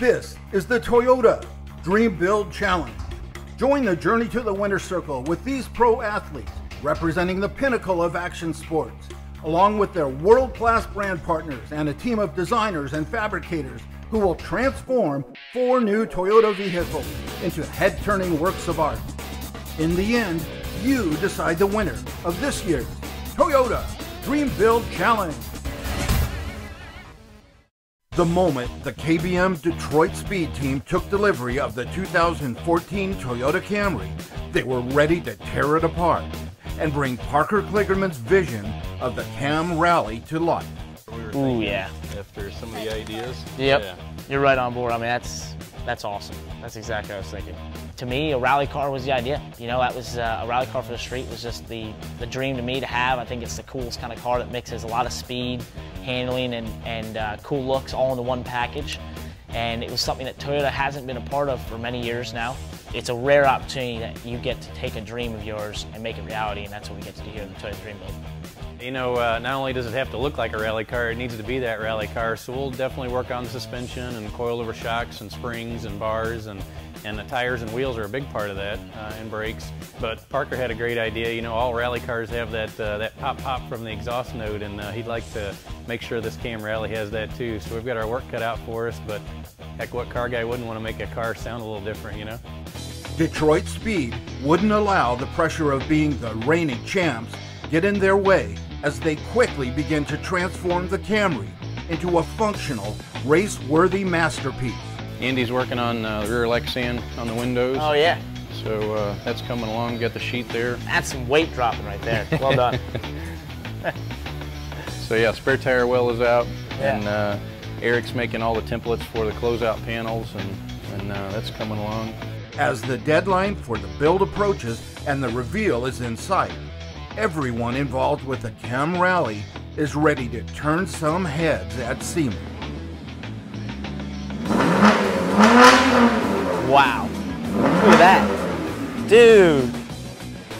This is the Toyota Dream Build Challenge. Join the journey to the winner's circle with these pro athletes representing the pinnacle of action sports, along with their world-class brand partners and a team of designers and fabricators who will transform 4 new Toyota vehicles into head-turning works of art. In the end, you decide the winner of this year's Toyota Dream Build Challenge. The moment the KBM Detroit Speed Team took delivery of the 2014 Toyota Camry, they were ready to tear it apart and bring Parker Kligerman's vision of the CamRally to life. Ooh, yeah. After some of the ideas. Yep. Yeah. You're right on board. I mean, that's awesome. That's exactly what I was thinking. To me, a rally car was the idea. You know, that was a rally car for the street was just the dream to me to have. I think it's the coolest kind of car that mixes a lot of speed, handling, and cool looks all into one package. And it was something that Toyota hasn't been a part of for many years now. It's a rare opportunity that you get to take a dream of yours and make it reality, and that's what we get to do here at the Toyota Dream Build. You know, not only does it have to look like a rally car, it needs to be that rally car, so we'll definitely work on the suspension and coilover shocks and springs and bars, and the tires and wheels are a big part of that, and brakes. But Parker had a great idea. You know, all rally cars have that pop from the exhaust note, and he'd like to make sure this CamRally has that too. So we've got our work cut out for us, but heck, what car guy wouldn't want to make a car sound a little different, you know? Detroit Speed wouldn't allow the pressure of being the reigning champs get in their way as they quickly begin to transform the Camry into a functional, race-worthy masterpiece. Andy's working on the rear Lexan on the windows. Oh, yeah. So that's coming along. Got the sheet there. That's some weight dropping right there. Well done. So, yeah, spare tire well is out. Yeah. And Eric's making all the templates for the closeout panels, and that's coming along. As the deadline for the build approaches and the reveal is in sight, everyone involved with the CamRally is ready to turn some heads at SEMA. Wow, look at that. Dude.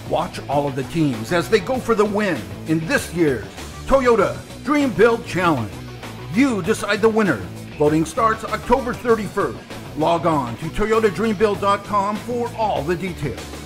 Watch all of the teams as they go for the win in this year's Toyota Dream Build Challenge. You decide the winner. Voting starts October 31st. Log on to toyotadreambuild.com for all the details.